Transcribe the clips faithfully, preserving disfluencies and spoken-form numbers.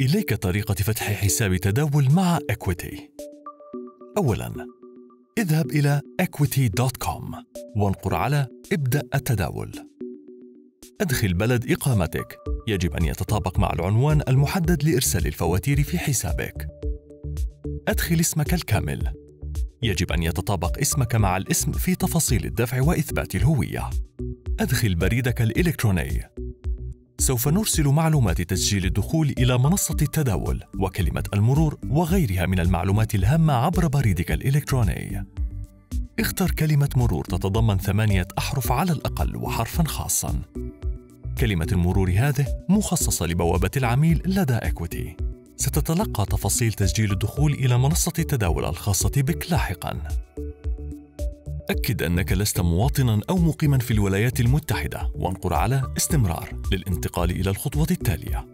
إليك طريقة فتح حساب تداول مع إكويتي. أولاً، اذهب إلى إكويتي دوت كوم وانقر على ابدأ التداول. أدخل بلد إقامتك، يجب أن يتطابق مع العنوان المحدد لإرسال الفواتير في حسابك. أدخل اسمك الكامل، يجب أن يتطابق اسمك مع الاسم في تفاصيل الدفع وإثبات الهوية. أدخل بريدك الإلكتروني، سوف نرسل معلومات تسجيل الدخول إلى منصة التداول وكلمة المرور وغيرها من المعلومات الهامة عبر بريدك الإلكتروني. اختر كلمة مرور تتضمن ثمانية أحرف على الأقل وحرفاً خاصاً. كلمة المرور هذه مخصصة لبوابة العميل لدى إكويتي. ستتلقى تفاصيل تسجيل الدخول إلى منصة التداول الخاصة بك لاحقاً. أكد أنك لست مواطناً أو مقيماً في الولايات المتحدة وانقر على استمرار للانتقال إلى الخطوة التالية.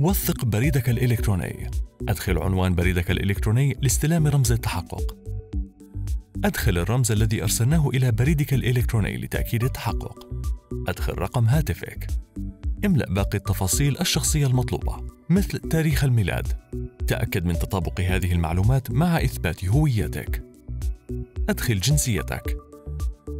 وثق بريدك الإلكتروني. أدخل عنوان بريدك الإلكتروني لاستلام رمز التحقق. أدخل الرمز الذي أرسلناه إلى بريدك الإلكتروني لتأكيد التحقق. أدخل رقم هاتفك. املأ باقي التفاصيل الشخصية المطلوبة مثل تاريخ الميلاد. تأكد من تطابق هذه المعلومات مع إثبات هويتك. أدخل جنسيتك.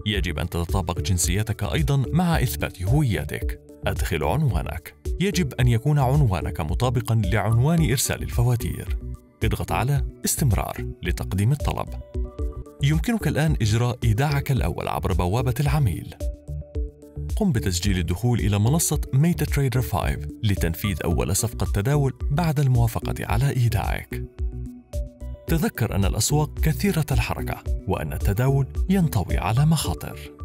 يجب أن تتطابق جنسيتك أيضاً مع إثبات هويتك. أدخل عنوانك. يجب أن يكون عنوانك مطابقاً لعنوان إرسال الفواتير. اضغط على استمرار لتقديم الطلب. يمكنك الآن إجراء إيداعك الأول عبر بوابة العميل. قم بتسجيل الدخول إلى منصة ميتا تريدر خمسة لتنفيذ أول صفقة تداول بعد الموافقة على إيداعك. تذكر أن الأسواق كثيرة الحركة وأن التداول ينطوي على مخاطر.